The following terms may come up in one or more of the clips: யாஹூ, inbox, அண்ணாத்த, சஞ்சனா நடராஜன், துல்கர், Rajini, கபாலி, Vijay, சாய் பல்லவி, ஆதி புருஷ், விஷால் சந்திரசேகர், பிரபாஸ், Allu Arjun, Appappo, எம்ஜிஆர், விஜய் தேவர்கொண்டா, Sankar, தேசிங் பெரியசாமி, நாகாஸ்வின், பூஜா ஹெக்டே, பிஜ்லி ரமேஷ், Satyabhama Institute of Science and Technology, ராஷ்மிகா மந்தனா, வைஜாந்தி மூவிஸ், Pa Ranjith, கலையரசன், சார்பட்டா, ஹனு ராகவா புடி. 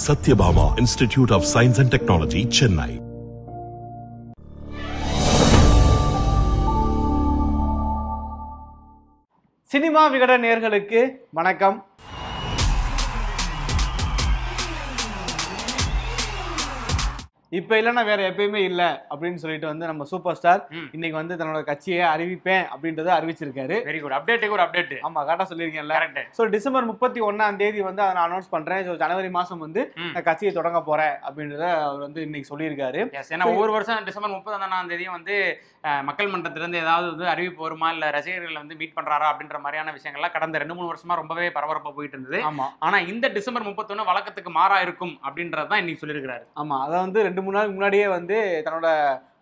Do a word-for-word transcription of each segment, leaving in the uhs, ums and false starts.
Satyabhama Institute of Science and Technology, Chennai. Cinema Vigada Nergalukku, Vanakkam. இப்போ இல்லனா வேற எப்பயுமே இல்ல அப்படினு சொல்லிட்டு வந்து நம்ம சூப்பர் ஸ்டார் இன்னைக்கு வந்து தன்னோட கட்சியை அறிவிப்பேன் அப்படின்றத அறிவிச்சிருக்காரு. Very good. அப்டேட்டுக்கு ஒரு அப்டேட். ஆமா, கரெக்ட்டா சொல்லிருக்கீங்கல. கரெக்ட். சோ டிசம்பர் முப்பத்தி ஒன்றாம் தேதி வந்து நான் அனௌன்ஸ் பண்றேன். சோ ஜனவரி மாசம் வந்து நான் கட்சியை தொடங்க போறேன் அப்படின்றத அவர் வந்து இன்னைக்கு சொல்லிருக்காரு. எஸ், ஏனா ஒவ்வொரு வருஷம் டிசம்பர் முப்பத்தி ஒன்றாம் தேதி வந்து மக்கள் மன்றத்துல இருந்து ஏதாவது வந்து அறிவிப்பு வருமா இல்ல ரசிகர்களை வந்து மீட் பண்றாரா அப்படின்ற மாதிரியான விஷயங்கள்லாம் கடந்த ரெண்டு மூணு வருஷமா ரொம்பவே பரபரப்பா போயிட்டு இருந்தது. ஆனா இந்த டிசம்பர் முப்பத்தி ஒன்று வழக்கத்துக்கு மாறா இருக்கும் அப்படின்றத தான் இன்னைக்கு சொல்லிருக்காரு. ஆமா, அத வந்து ரெண்டு மூணு நாள் முன்னாடியே வந்து தன்னோட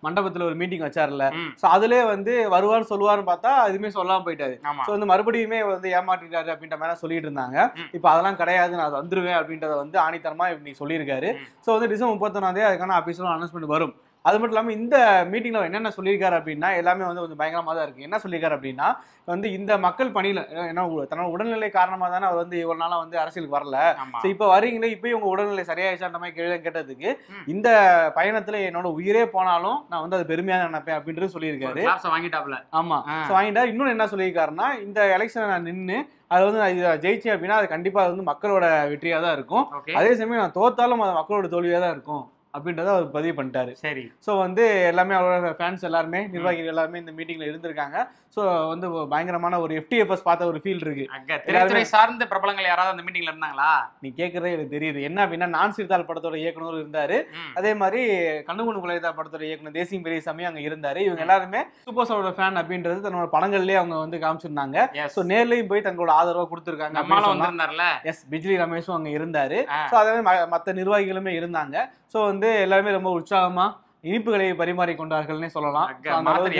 மண்டபத்துல ஒரு மீட்டிங் வச்சார்ல, சோ அதுலயே வந்து வருவான்னு சொல்லுவாருன்னு பார்த்தா அதுமே சொல்லாம போயிட்டாரு. சோ வந்து மறுபடியுமே வந்து ஏமாற்றிட்டாரு அப்படின்ற மாதிரி சொல்லிட்டு இருந்தாங்க. இப்ப அதெல்லாம் கிடையாது, நான் வந்துருவேன் அப்படின்றத வந்து ஆணித்தரமா இன்னைக்கு சொல்லியிருக்காரு. சோ வந்து டிசம்பர் முப்பத்தொன்னாம் தேதி அதுக்கான அபிஷியல் அனௌன்ஸ்மெண்ட் வரும். அது மட்டும் இல்லாமல் இந்த மீட்டிங்கில் என்னென்ன சொல்லியிருக்காரு அப்படின்னா எல்லாமே வந்து கொஞ்சம் பயங்கரமாக தான் இருக்குது. என்ன சொல்லியிருக்காரு அப்படின்னா வந்து இந்த மக்கள் பணியில் ஏன்னா தன்னோட உடல்நிலை காரணமாக தானே அவர் வந்து இவ்வளோ நாளாக வந்து அரசியலுக்கு வரல. ஸோ இப்போ வரீங்களே, இப்போயும் உங்கள் உடல்நிலை சரியாயிடுச்சான்ற மாதிரி கேள்வி கேட்டதுக்கு இந்த பயணத்தில் என்னோட உயிரே போனாலும் நான் வந்து அது பெருமையாக நினைப்பேன் அப்படின்றது சொல்லியிருக்காரு. வாங்கிட்டாப்ல. ஆமாம், ஸோ வாங்கிட்டா. இன்னொன்று என்ன சொல்லியிருக்காருன்னா இந்த எலெக்ஷனை நான் நின்று அது வந்து நான் இதை ஜெயிச்சேன் அப்படின்னா அது கண்டிப்பாக அது வந்து மக்களோட வெற்றியாக தான் இருக்கும். அதே சமயம் நான் தோத்தாலும் அது மக்களோட தோல்வியாக தான் இருக்கும் அப்படின்றத அவர் பதிவு பண்ணிட்டாரு. சரி, ஸோ வந்து எல்லாமே அவரோட ஃபேன்ஸ் எல்லாருமே நிர்வாகிகள் எல்லாருமே இந்த மீட்டிங்ல இருந்திருக்காங்க. ஸோ வந்து பயங்கரமான ஒரு எஃப்டிஎஃப்எஸ் பார்த்த ஒரு ஃபீல் இருக்கு. திரைத்துறை சார்ந்த பிரபலங்கள் யாராவது அந்த மீட்டிங்ல இருந்தாங்களா? நீ கேட்கறதே எனக்கு தெரியுது. என்ன அப்படின்னா நான் சிறுத்தாள் படத்தோட இயக்குனர் இருந்தாரு, அதே மாதிரி கண்ணுகுணு குலதா படத்தோட இயக்குனர் தேசிங் பெரியசாமி அங்கே இருந்தாரு. இவங்க எல்லாருமே சூப்பர் ஸ்டாரோட ஃபேன் அப்படின்றது தன்னோட படங்கள்லேயே அவங்க வந்து காமிச்சிருந்தாங்க. ஸோ நேர்லையும் போய் தங்களோட ஆதரவை கொடுத்துருக்காங்க. எஸ், பிஜ்லி ரமேஷும் அங்கே இருந்தாரு. ஸோ அதே மாதிரி மற்ற நிர்வாகிகளுமே இருந்தாங்க. ஸோ வந்து எல்லாருமே ரொம்ப உற்சாகமா இனிப்புகளை பரிமாறி கொண்டார்கள்னே சொல்லலாம்.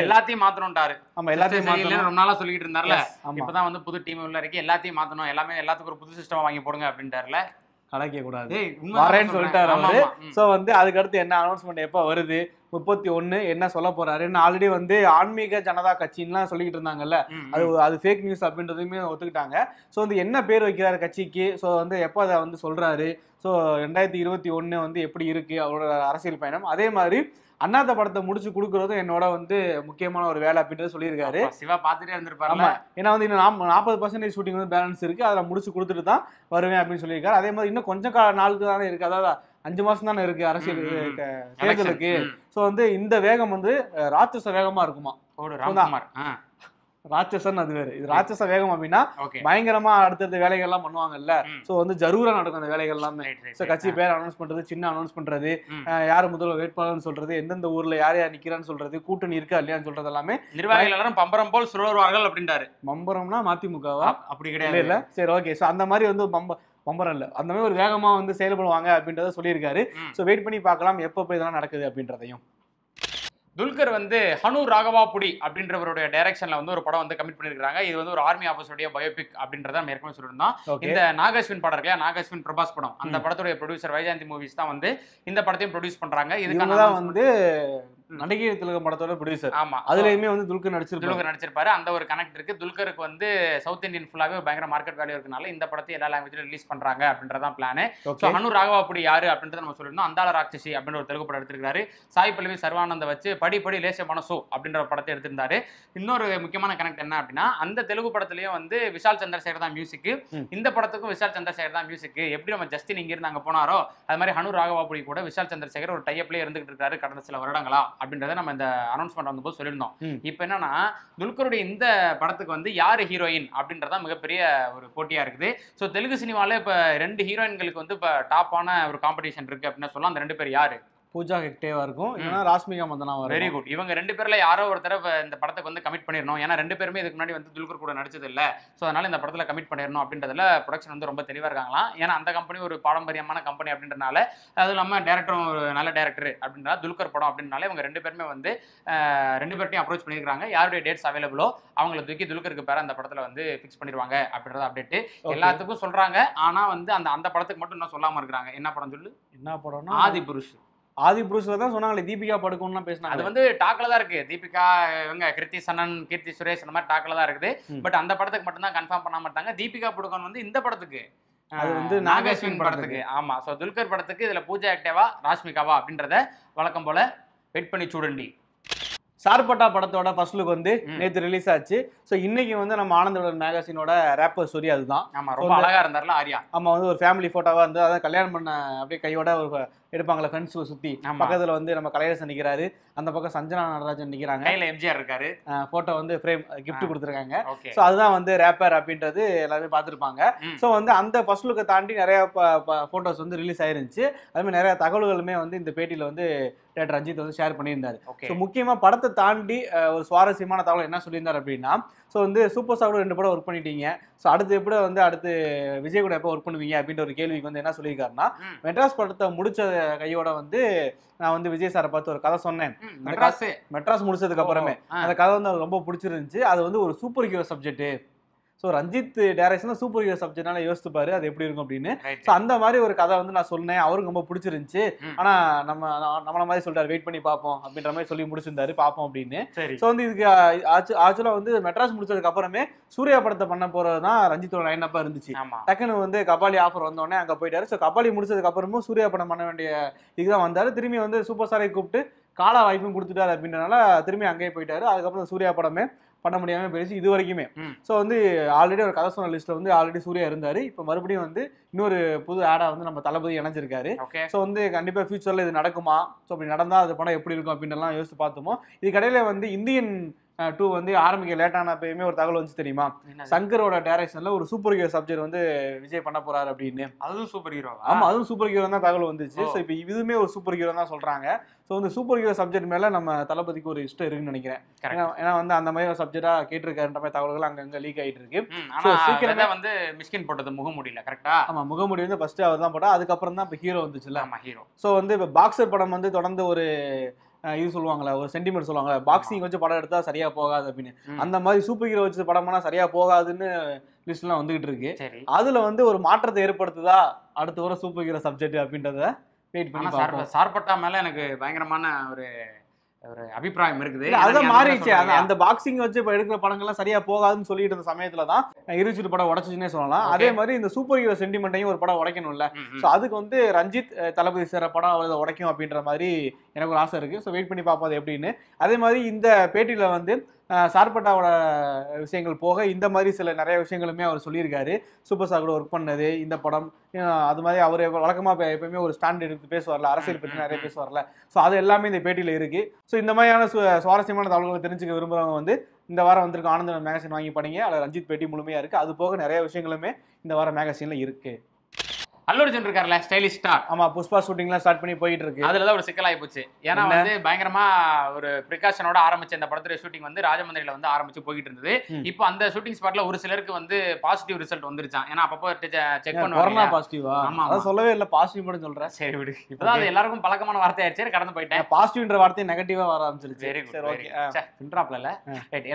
எல்லாத்தையும் மாத்தணும்ட்டாரு. ஆமா, எல்லாத்தையும் மாத்தணும். ரொம்ப நாளா சொல்லிட்டு இருந்தாருல, இப்பதான் வந்து புது டீம் உள்ள இருக்கு, எல்லாத்தையும் மாத்தணும், எல்லாமே எல்லாத்துக்கும் ஒரு புது சிஸ்டமா வாங்கி போடுங்க அப்படின்ட்டாருல. கலக்க கூடாது வரேன்னு சொல்லிட்டாரு அவரு. ஸோ வந்து அதுக்கடுத்து என்ன அனௌன்ஸ்மெண்ட் எப்போ வருது, முப்பத்தி ஒன்னு என்ன சொல்ல போறாருன்னு ஆல்ரெடி வந்து ஆன்மீக ஜனதா கட்சின்லாம் சொல்லிக்கிட்டு இருந்தாங்கல்ல, அது அது ஃபேக் நியூஸ் அப்படின்றதுமே ஒத்துக்கிட்டாங்க. ஸோ வந்து என்ன பேர் வைக்கிறாரு கட்சிக்கு, ஸோ வந்து எப்போ அதை வந்து சொல்றாரு, ஸோ ரெண்டாயிரத்தி இருபத்தி ஒன்னு வந்து எப்படி இருக்கு அவரோட அரசியல் பயணம், அதே மாதிரி அண்ணாத்த படத்தை முடிச்சு கொடுக்கறதும் என்னோட வந்து முக்கியமான ஒரு வேலை அப்படின்றத சொல்லியிருக்காரு. சிவா பார்த்துட்டே இருந்திருப்பாரு. ஆமா, ஏன்னா வந்து இன்னும் நாற்பது பர்சன்டேஜ் ஷூட்டிங் வந்து பேலன்ஸ் இருக்கு, அதில் முடிச்சு கொடுத்துட்டு தான் வருவேன் அப்படின்னு சொல்லியிருக்காரு. அதே மாதிரி இன்னும் கொஞ்சம் கால நாளுக்கு தானே இருக்கு, அதாவது அஞ்சு மாசம் தானே இருக்கு அரசியல் தேர்தலுக்கு. ஸோ வந்து இந்த வேகம் வந்து ராட்சச வேகமா இருக்குமா. ராட்சசன் அது வேறு, இது ராட்சச வேகம் அப்படின்னா பயங்கரமா அடுத்தடுத்த வேலைகள் எல்லாம் பண்ணுவாங்கல்ல. சோ வந்து ஜரூரா நடக்கும் அந்த வேலைகள் எல்லாமே. சோ கட்சி பேர் அனௌன்ஸ் பண்றது, சின்ன அனௌன்ஸ் பண்றது, யாரு முதல்ல வேட்பாளர்னு சொல்றது, எந்தெந்த ஊர்ல யார் யார் நிக்கிறான்னு சொல்றது, கூட்டணி இருக்கா இல்லையான்னு சொல்றது எல்லாமே நிர்வாகிகள் எல்லாரும் பம்பரம் போல் சுழல்வார்கள் அப்படின்றாரு. பம்பரம்னா மதிமுகவா அப்படி கிடையாது இல்ல? சரி, ஓகே. சோ அந்த மாதிரி வந்து பம்பரம் பம்பரம் இல்ல, அந்த மாதிரி ஒரு வேகமா வந்து செயல்படுவாங்க அப்படின்றத சொல்லியிருக்காரு. சோ வெயிட் பண்ணி பார்க்கலாம் எப்போ போய் இதெல்லாம் நடக்குது அப்படின்றதையும். துல்கர் வந்து ஹனு ராகவா புடி அப்படின்றவருடைய டைரக்ஷன்ல வந்து ஒரு படம் வந்து கமிட் பண்ணிருக்காங்க. இது வந்து ஒரு ஆர்மி ஆஃபீஸருடைய பயோபிக் அப்படின்றத மேற்கொண்டு சொல்லியிருந்தோம். இந்த நாகாஸ்வின் படம் இருக்கா, நாகாஸ்வின் பிரபாஸ் படம், அந்த படத்துடைய ப்ரொடியூசர் வைஜாந்தி மூவிஸ் தான் வந்து இந்த படத்தையும் ப்ரொடியூஸ் பண்றாங்க. இதுக்கான வந்து நடிகை திலகம் படத்தோட ப்ரொடியூசர். ஆமா, அதுலயுமே வந்து துல்கர் நடிச்சிருப்பாரு. துல்கர் நடிச்சிருப்பாரு, அந்த ஒரு கனெக்ட் இருக்கு. துல்கருக்கு வந்து சவுத் இந்தியன் ஃபுல்லாவே பயங்கர மார்க்கெட் வேல்யூ இருக்கனால இந்த படத்தை எல்லா லாங்குவேஜ்ல ரிலீஸ் பண்றாங்க அப்படின்றதான் பிளான். சோ ஹனு ராகவா புடி யாரு அப்படின்றத நம்ம சொல்லிருந்தோம். அந்தாள ராட்சசி அப்படின்னு ஒரு தெலுங்கு படம் எடுத்திருக்காரு. சாய் பல்லவி சர்வானந்த வச்சு படி படி லேச மனசோ அப்படின்ற படத்தை எடுத்திருந்தாரு. இன்னொரு முக்கியமான கனெக்ட் என்ன அப்படின்னா அந்த தெலுங்கு படத்திலயும் வந்து விஷால் சந்திரசேகர் தான் மியூசிக், இந்த படத்துக்கும் விஷால் சந்திரசேகர் தான் மியூசிக். எப்படி நம்ம ஜஸ்டின் இங்க இருந்து அங்க போனாரோ அது மாதிரி ஹனு ராகவா புடி கூட விஷால் சந்திரசேகர் ஒரு டைப்லயே இருந்துகிட்டு இருக்காரு கடந்த சில வருடங்களா அப்படின்றத நம்ம இந்த அனௌன்ஸ்மெண்ட் வந்தபோது சொல்லியிருந்தோம். இப்போ என்னன்னா துல்கருடைய இந்த படத்துக்கு வந்து யாரு ஹீரோயின் அப்படின்றத மிகப்பெரிய ஒரு போட்டியா இருக்குது. ஸோ தெலுங்கு சினிமால இப்போ ரெண்டு ஹீரோயின்களுக்கு வந்து இப்போ டாப்பான ஒரு காம்படிஷன் இருக்கு அப்படின்னு சொல்லலாம். அந்த ரெண்டு பேர் யாரு? பூஜா ஹெக்டேவா இருக்கும், இல்லைன்னா ராஷ்மிகா மந்தனாவா இருக்கும். Very good. இவங்க ரெண்டு பேர்ல யாரோ ஒரு தடவை இந்த படத்துக்கு வந்து கமிட் பண்ணிடணும். ஏன்னா ரெண்டு பேருமே இதுக்கு முன்னாடி வந்து துல்கர் கூட நடிச்சது இல்லை. ஸோ அதனால இந்த படத்துல கமிட் பண்ணிடணும் அப்படின்றதுல ப்ரொடக்ஷன் வந்து ரொம்ப தெளிவாக இருக்காங்களாம். ஏன்னா அந்த கம்பெனி ஒரு பாரம்பரியமான கம்பெனி அப்படின்றனால, அதுவும் இல்லாமல் டேரக்டரும் ஒரு நல்ல டேரக்டர் அப்படின்றா துல்கர் படம் அப்படின்னால இவங்க ரெண்டு பேருமே வந்து ரெண்டு பேர்ட்டையும் அப்ரோச் பண்ணியிருக்காங்க. யாருடைய டேட்ஸ் அவைலபிளோ அவங்களை தூக்கி துல்கருக்கு பேர அந்த படத்துல வந்து ஃபிக்ஸ் பண்ணிடுவாங்க அப்படின்றத அப்டேட் எல்லாத்துக்கும் சொல்றாங்க. ஆனா வந்து அந்த அந்த படத்துக்கு மட்டும் இன்னும் சொல்லாம இருக்கிறாங்க. என்ன படம் சொல்லு? என்ன படம்னா ஆதி புருஷ். ஆதி புருஷல தான் சொன்னாங்களே தீபிகா படுக்கணும்லாம் பேசினாங்க. அது வந்து டாக்ல தான் இருக்கு. தீபிகா இவங்க கிருத்தி சனன், கீர்த்தி சுரேஷ் அந்த மாதிரி டாக்ல தான் இருக்குது. பட் அந்த படத்துக்கு மட்டும் தான் கன்ஃபார்ம் பண்ண மாட்டாங்க. தீபிகா படுக்கணும் வந்து இந்த படத்துக்கு அது வந்து நாகாஸ்வின் படத்துக்கு. ஆமா, ஸோ துல்கர் படத்துக்கு இதுல பூஜா ஆக்டேவா ராஷ்மிகாவா அப்படின்றத வழக்கம் போல வெயிட் பண்ணி சூடண்டி. சார்பட்டா படத்தோட ஃபர்ஸ்ட் லுக் வந்து நேற்று ரிலீஸ் ஆச்சு. ஸோ இன்னைக்கு வந்து நம்ம ஆனந்தோட மேகசினோட ரேப்பர் ஸ்டோரி அதுதான். ஆமா, ரொம்ப அழகா இருந்தாருல ஆரியா. ஆமா, வந்து ஒரு ஃபேமிலி போட்டோவா இருந்து அதாவது கல்யாணம் பண்ண அப்படியே கையோட ஒரு எடுப்பாங்களா ஃப்ரெண்ட்ஸ் சுத்தி. பக்கத்துல வந்து நம்ம கலையரசன் நிற்கிறாரு, அந்த பக்கம் சஞ்சனா நடராஜன் நிற்கிறாங்க, கையில எம்ஜிஆர் இருக்காரு. போட்டோ வந்து ஃப்ரேம் கிஃப்ட் கொடுத்துருக்காங்க. ஸோ அதுதான் வந்து ரேப்பர் அப்படின்றது எல்லாருமே பார்த்துருப்பாங்க. ஸோ வந்து அந்த ஃபர்ஸ்ட் லுக்கை தாண்டி நிறைய போட்டோஸ் வந்து ரிலீஸ் ஆயிருந்துச்சு. அதுமாதிரி நிறைய தகவல்களுமே வந்து இந்த பேட்டியில வந்து டேரக்டர் ரஞ்சித் வந்து ஷேர் பண்ணியிருந்தாரு. ஸோ முக்கியமா படத்தை தாண்டி ஒரு சுவாரஸ்யமான தகவல் என்ன சொல்லியிருந்தார் அப்படின்னா, ஸோ வந்து சூப்பர் ஸ்டாரோட ரெண்டு படம் ஒர்க் பண்ணிட்டீங்க, ஸோ அடுத்து எப்போ வந்து அடுத்து விஜய் கூட எப்போ ஒர்க் பண்ணுவீங்க அப்படின்ற ஒரு கேள்விக்கு வந்து என்ன சொல்லியிருக்காருன்னா, மெட்ராஸ் படத்தை முடிச்ச கையோட வந்து நான் வந்து விஜய் சாரை பார்த்து ஒரு கதை சொன்னேன். மெட்ராஸ் மெட்ராஸ் முடிச்சதுக்கு அப்புறமே அந்த கதை வந்து அது ரொம்ப பிடிச்சிருந்துச்சு. அது வந்து ஒரு super hero subject. So Ranjith direction super hero சப்ஜெக்ட்னால யோசிச்சுப்பாரு அது எப்படி இருக்கும் அப்படின்னு. ஸோ அந்த மாதிரி ஒரு கதை வந்து நான் சொன்னேன், அவருக்கு ரொம்ப பிடிச்சிருந்துச்சு. ஆனால் நம்ம நம்மள மாதிரி சொல்றாரு வெயிட் பண்ணி பார்ப்போம் அப்படின்ற மாதிரி சொல்லி முடிச்சிருந்தாரு பார்ப்போம் அப்படின்னு. ஸோ வந்து இதுக்கு ஆக்சுவலாக வந்து மெட்ராஸ் முடிச்சதுக்கு அப்புறமே சூர்யா படத்தை பண்ண போறது தான் ரஞ்சித்தோட லைனப்பா இருந்துச்சு. டக்குன்னு வந்து கபாலி ஆஃபர் வந்தோடனே அங்கே போயிட்டாரு. ஸோ கபாலி முடிச்சதுக்கு அப்புறமும் சூர்யா படம் பண்ண வேண்டிய இதுதான் வந்தாரு. திரும்பி வந்து சூப்பர் ஸ்டாரை கூப்பிட்டு கால வாய்ப்பும் கொடுத்துட்டாரு அப்படின்றனால திரும்பி அங்கேயே போயிட்டாரு. அதுக்கப்புறம் சூர்யா படமே பண்ண முடியாமல் போயிடுச்சு இது வரைக்குமே. ஸோ வந்து ஆல்ரெடி ஒரு கதை சொன்ன லிஸ்ட்டில் வந்து ஆல்ரெடி சூர்யா இருந்தார். இப்போ மறுபடியும் வந்து இன்னொரு புது ஆடா வந்து நம்ம தளபதி இணைஞ்சிருக்காரு. ஸோ வந்து கண்டிப்பாக ஃபியூச்சரில் இது நடக்குமா, ஸோ அப்படி நடந்தால் அது படம் எப்படி இருக்கும் அப்படின்லாம் யோசிச்சு பார்த்தோமோ. இதுக்கடையில் வந்து இந்தியன் டூ வந்து ஆரம்பிக்க லேட்டானப்பயுமே ஒரு தகவல் வந்து தெரியுமா, சங்கரோட டைரக்ஷன்ல ஒரு சூப்பர் ஹீரோ சப்ஜெக்ட் வந்து விஜய் பண்ண போறாரு அப்படின்னு. அதுவும் சூப்பர் ஹீரோ. ஆமா, அதுவும் சூப்பர் ஹீரோ தான் தகவல் வந்துச்சு. ஸோ இப்போ இதுவுமே ஒரு சூப்பர் ஹீரோ தான் சொல்றாங்க. ஸோ இந்த சூப்பர் ஹீரோ சப்ஜெக்ட் மேல நம்ம தளபதிக்கு ஒரு இஷ்டம் இருக்குன்னு நினைக்கிறேன். ஏன்னா வந்து அந்த மாதிரி ஒரு சப்ஜெக்டா கேட்டிருக்காருன்ற மாதிரி தகவல்கள் அங்கங்க லீக் ஆயிட்டு இருக்கு. ஆனா சீக்கிரமே வந்து மிஸ்கின் போட்டது முகமுடியில. கரெக்டா? ஆமா, முகமுடி வந்து ஃபர்ஸ்ட் அவர் தான் போட்டா, அதுக்கப்புறம் தான் இப்போ ஹீரோ வந்துச்சுல. ஆமா, ஹீரோ. ஸோ வந்து இப்போ பாக்ஸர் படம் வந்து தொடர்ந்து ஒரு இது சொல்லுவாங்களா, ஒரு சென்டிமெண்ட் சொல்லுவாங்களா, பாக்ஸிங் வச்சு படம் எடுத்தா சரியா போகாது அப்படின்னு. அந்த மாதிரி சூப்பர் ஹீரோ வச்சு படம் பண்ணா சரியா போகாதுன்னு லிஸ்ட் எல்லாம் வந்துகிட்டு இருக்கு. அதுல வந்து ஒரு மாற்றத்தை ஏற்படுத்துதா அடுத்த வர சூப்பர் ஹீரோ சப்ஜெக்ட் அப்படின்றத வெயிட் பண்ணி. சார்பட்டா மேல எனக்கு பயங்கரமான ஒரு ஒரு அபிப்பிராயம் இருக்குது. அதான் மாறிடுச்சு. அந்த பாக்ஸிங் வச்சு இப்போ எடுக்கிற படங்கள்லாம் சரியா போகாதுன்னு சொல்லிட்டு இருந்த சமயத்துல தான் இருச்சுட்டு படம் உடச்சுன்னே சொல்லலாம். அதே மாதிரி இந்த சூப்பர் ஹீரோ சென்டிமெண்ட்டையும் ஒரு படம் உடைக்கணும்ல. ஸோ அதுக்கு வந்து ரஞ்சித் தளபதி சேர படம் அவரது உடைக்கும் அப்படின்ற மாதிரி எனக்கு ஒரு ஆசை இருக்கு. ஸோ வெயிட் பண்ணி பார்ப்போம் எப்படின்னு. அதே மாதிரி இந்த பேட்டியில வந்து சார்பட்டாவோட விஷயங்கள் போக இந்த மாதிரி சில நிறைய விஷயங்களுமே அவர் சொல்லியிருக்காரு. சூப்பர் ஸ்டார் கூட ஒர்க் பண்ணது இந்த படம் அது மாதிரி அவர் வழக்கமாக எப்பயுமே ஒரு ஸ்டாண்ட் எடுத்து பேசுவார்ல, அரசியல் பற்றி நிறைய பேசுவார்ல. ஸோ அது எல்லாமே இந்த பேட்டியில் இருக்குது. ஸோ இந்த மாதிரியான சு சுவாரஸ்யமான தகவல்களை தெரிஞ்சுக்க விரும்புகிறவங்க வந்து இந்த வாரம் வந்திருக்கு ஆனந்தன் மேகசின் வாங்கி படிங்க. அதில் ரஞ்சித் பேட்டி முழுமையாக இருக்குது. அது போக நிறைய விஷயங்களுமே இந்த வாரம் மேகசினில் இருக்குது. அல்லு அர்ஜுன் இருக்காருல, ஸ்டைலிஷ் ஸ்டார். ஆமா, புஷ்பா ஷூட்டிங்லாம் ஸ்டார்ட் பண்ணி போயிட்டு இருக்கு. அதுலதான் ஒரு சிக்கலாகி போச்சு. ஏன்னா வந்து பயங்கரமா ஒரு ப்ரிகாஷனோட ஆரம்பிச்ச அந்த படத்துடைய ஷூட்டிங் வந்து ராஜமந்திரியில வந்து ஆரம்பிச்சு போயிட்டு இருந்தது. இப்போ அந்த ஷூட்டிங் ஸ்பாட்ல ஒரு சிலருக்கு வந்து பாசிட்டிவ் ரிசல்ட் வந்துருச்சான். ஏன்னா அப்பப்போ செக் பண்ணுவாங்க பாசிட்டிவா. ஆமா, அதான் சொல்லவே இல்லை பாசிட்டிவ் மட்டும் சொல்றேன். சரி விடு, இப்பதான் அது எல்லாருக்கும் பழக்கமான வார்த்தை ஆயிடுச்சு, கடந்து போயிட்டேன். பாசிட்டிவ்ன்ற வார்த்தை நெகட்டிவா வர ஆரம்பிச்சிருச்சு.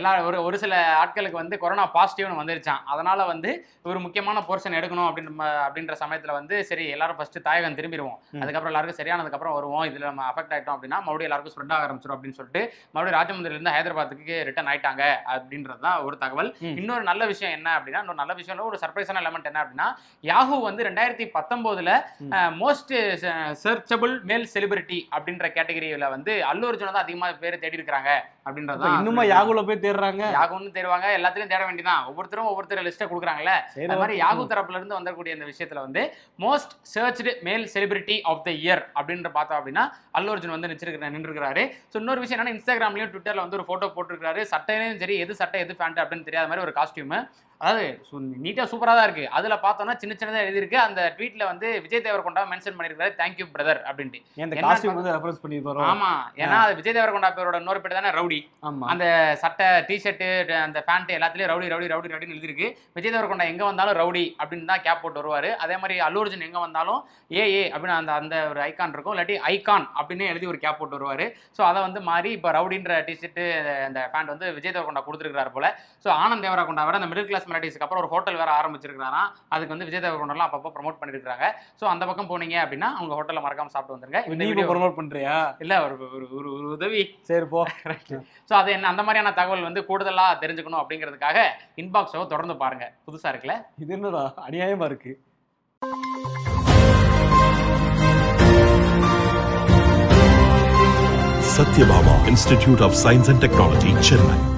எல்லாரும் ஒரு ஒரு சில ஆட்களுக்கு வந்து கொரோனா பாசிட்டிவ்னு வந்துருச்சான். அதனால வந்து ஒரு முக்கியமான போர்ஷன் எடுக்கணும் அப்படின்னு அப்படின்ற சமயத்துல வந்து சரி எல்லாரும் ஃபர்ஸ்ட் தாயகம் திரும்பிடுவோம், அதுக்கப்புறம் எல்லாருக்கும் சரியானதுக்கு அப்புறம் வருவோம், இதுல நம்ம அஃபெக்ட் ஆயிட்டோம் அப்படின்னா மறுபடியும் எல்லாருக்கும் ஸ்ப்ரெட் ஆக ஆரம்பிச்சிடும் அப்படின்னு சொல்லிட்டு மறுபடியும் ராஜமந்திரில இருந்து ஹைதராபாத்துக்கு ரிட்டர்ன் ஆயிட்டாங்க அப்படின்றதுதான் ஒரு தகவல். இன்னொரு நல்ல விஷயம் என்ன அப்படின்னா, இன்னொரு நல்ல விஷயம் ஒரு சர்ப்ரைஸான எலமெண்ட் என்ன அப்படின்னா, யாஹூ வந்து ரெண்டாயிரத்தி பத்தொன்பதுல மோஸ்ட் சர்ச்சபிள் மேல் செலிபிரிட்டி அப்படின்ற கேட்டகரியில வந்து அல்லு அர்ஜுன் தான் அதிகமா பேர் தேடி இருக்கிறாங்க அப்படின்றதா. இன்னுமா யாகுல போய் தேடுறாங்க, யாகுன்னு தேடுவாங்க, எல்லாத்திலையும் தேட வேண்டியதான். ஒவ்வொருத்தரும் ஒவ்வொருத்தர் லிஸ்ட்டை கொடுக்குறாங்கல்ல. அது மாதிரி யாகு தரப்புல இருந்து வந்தக்கூடிய இந்த விஷயத்துல வந்து most searched male celebrity of the year அப்படின்னு பார்த்தோம் அப்படின்னா அல்லு அர்ஜுன் வந்து நினைச்சிருக்கிற நின்றுருக்காரு. ஸோ இன்னொரு விஷயம் என்னன்னா, இன்ஸ்டாகிராம்லையும் ட்விட்டர்ல வந்து ஒரு ஃபோட்டோ போட்டிருக்காரு. சட்டையிலையும் சரி எது சட்டை எது பேண்ட் அப்படின்னு தெரியாத மாதிரி ஒரு காஸ்டியூம், அதாவது நீட்டாக சூப்பராக தான் இருக்குது. அதில் பார்த்தோன்னா சின்ன சின்னதாக எழுதிருக்கு. அந்த ட்வீட்டில் வந்து விஜய் தேவர்கொண்டா மென்ஷன் பண்ணியிருக்காரு, தேங்க்யூ பிரதர் அப்படின்ட்டு. ஆமாம், ஏன்னா அது விஜய் தேவர்கொண்டா பேரோட இன்னொரு பேர் தானே ரவுடி. அந்த சட்டை டிஷர்ட்டு அந்த பேண்ட்டு எல்லாத்துலேயும் ரவுடி ரவுடி ரவுடி ரவுடின்னு எழுதிருக்கு. விஜய் தேவர்கொண்டா எங்கே வந்தாலும் ரவுடி அப்படின்னு தான் கேப் போட்டு வருவார். அதே மாதிரி அல்லு அர்ஜுன் எங்கே வந்தாலும் ஏ ஏ அப்படின்னு அந்த அந்த ஒரு ஐக்கான் இருக்கும், இல்லாட்டி ஐகான் அப்படின்னு எழுதி ஒரு கேப் போட்டு வருவார். ஸோ அதை வந்து மாறி இப்போ ரவுடின்ற டிஷர்ட்டு அந்த பேண்ட் வந்து விஜய் தேவர்கொண்டா கொடுத்துருக்கிறார் போல. ஸோ ஆனந்த் தேவர்கொண்டா வேற அந்த மிடில் கிளாஸ் மெராட்டிஸ்க்கு அப்புறம் ஒரு ஹோட்டல் வேற ஆரம்பிச்சிருக்காராம். அதுக்கு வந்து விஜய் தேவர்கொண்டா அப்பப்போ ப்ரமோட் பண்ணிருக்காங்க. சோ அந்த பக்கம் போனீங்க அப்படின்னா அவங்க ஹோட்டல்ல மறக்காம சாப்பிட்டு வந்துருங்க. இந்த வீடியோ ப்ரமோட் பண்றியா இல்ல ஒரு ஒரு உதவி? சரி போ. சோ அது என்ன அந்த மாதிரியான தகவல் வந்து கூடுதலா தெரிஞ்சுக்கணும் அப்படிங்கிறதுக்காக இன்பாக்ஸோ தொடர்ந்து பாருங்க. புதுசா இருக்குல்ல, இது என்னடா அநியாயமா இருக்கு. Satyabhama Institute of Science and Technology, Chennai.